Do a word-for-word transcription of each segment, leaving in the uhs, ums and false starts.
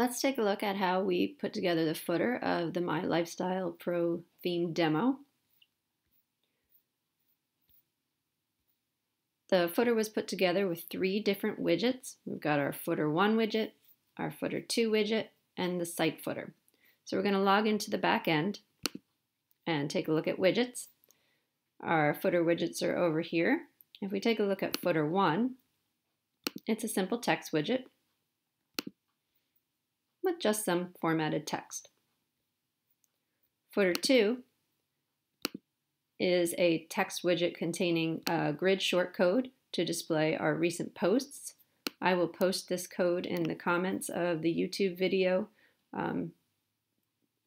Let's take a look at how we put together the footer of the Mai Lifestyle Pro themed demo. The footer was put together with three different widgets. We've got our footer one widget, our footer two widget, and the site footer. So we're going to log into the back end and take a look at widgets. Our footer widgets are over here. If we take a look at footer one, it's a simple text widget with just some formatted text. Footer two is a text widget containing a grid short code to display our recent posts. I will post this code in the comments of the YouTube video um,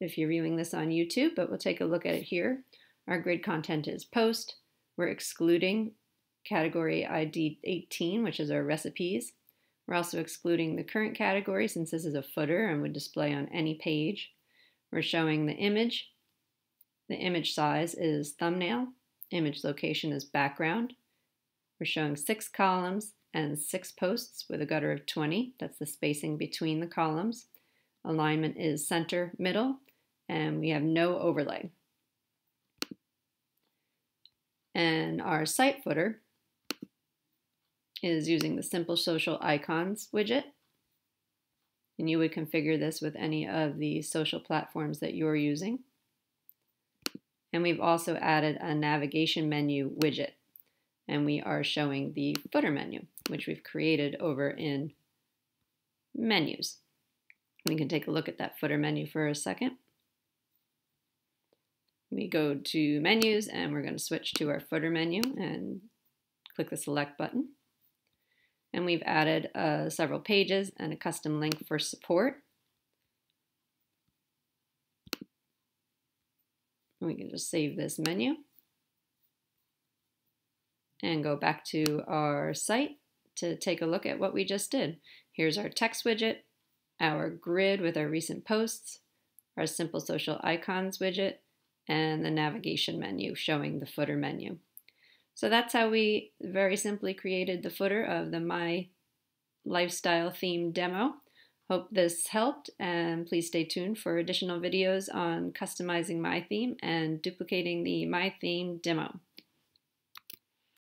if you're viewing this on YouTube, but we'll take a look at it here. Our grid content is post. We're excluding category I D eighteen, which is our recipes. We're also excluding the current category since this is a footer and would display on any page. We're showing the image. The image size is thumbnail. Image location is background. We're showing six columns and six posts with a gutter of twenty. That's the spacing between the columns. Alignment is center, middle, and we have no overlay. And our site footer is using the Simple Social Icons widget. And you would configure this with any of the social platforms that you're using. And we've also added a navigation menu widget. And we are showing the footer menu, which we've created over in menus. We can take a look at that footer menu for a second. We go to menus and we're going to switch to our footer menu and click the select button. And we've added uh, several pages and a custom link for support. And we can just save this menu and go back to our site to take a look at what we just did. Here's our text widget, our grid with our recent posts, our Simple Social Icons widget, and the navigation menu showing the footer menu. So that's how we very simply created the footer of the Mai Lifestyle themed demo. Hope this helped, and please stay tuned for additional videos on customizing my theme and duplicating the my theme demo.